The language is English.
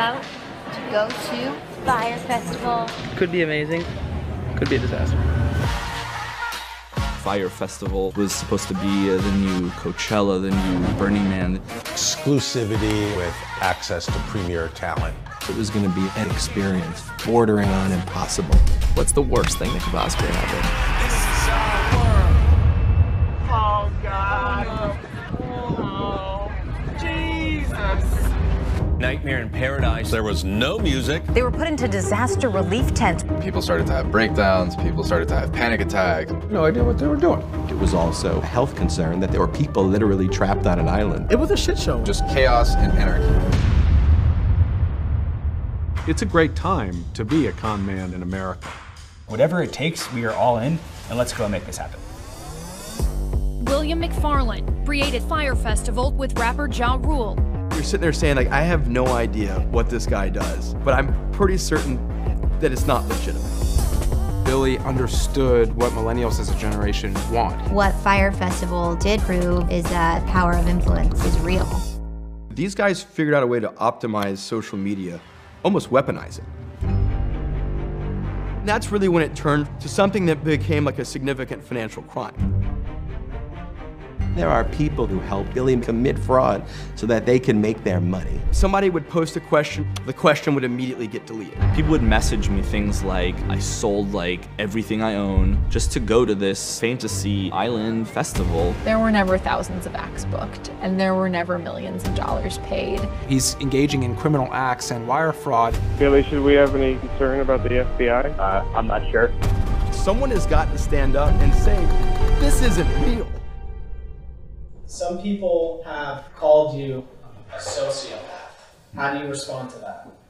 about to go to Fyre Festival. Could be amazing, could be a disaster. Fyre Festival was supposed to be the new Coachella, the new Burning Man. Exclusivity with access to premier talent. It was going to be an experience bordering on impossible. What's the worst thing that could possibly happen? This is our world. Oh, God. Oh, Jesus. Nightmare in paradise. There was no music. They were put into disaster relief tents. People started to have breakdowns. People started to have panic attacks. No idea what they were doing. It was also a health concern that there were people literally trapped on an island. It was a shit show. Just chaos and anarchy. It's a great time to be a con man in America. Whatever it takes, we are all in, and let's go and make this happen. William McFarland created Fyre Festival with rapper Ja Rule. You're sitting there saying, like, I have no idea what this guy does, but I'm pretty certain that it's not legitimate. Billy understood what millennials as a generation want. What Fyre Festival did prove is that power of influence is real. These guys figured out a way to optimize social media, almost weaponize it. And that's really when it turned to something that became like a significant financial crime. There are people who help Billy commit fraud so that they can make their money. Somebody would post a question, the question would immediately get deleted. People would message me things like, I sold like everything I own just to go to this fantasy island festival. There were never thousands of acts booked, and there were never millions of dollars paid. He's engaging in criminal acts and wire fraud. Billy, should we have any concern about the FBI? I'm not sure. Someone has got to stand up and say, this isn't real. Some people have called you a sociopath. How do you respond to that?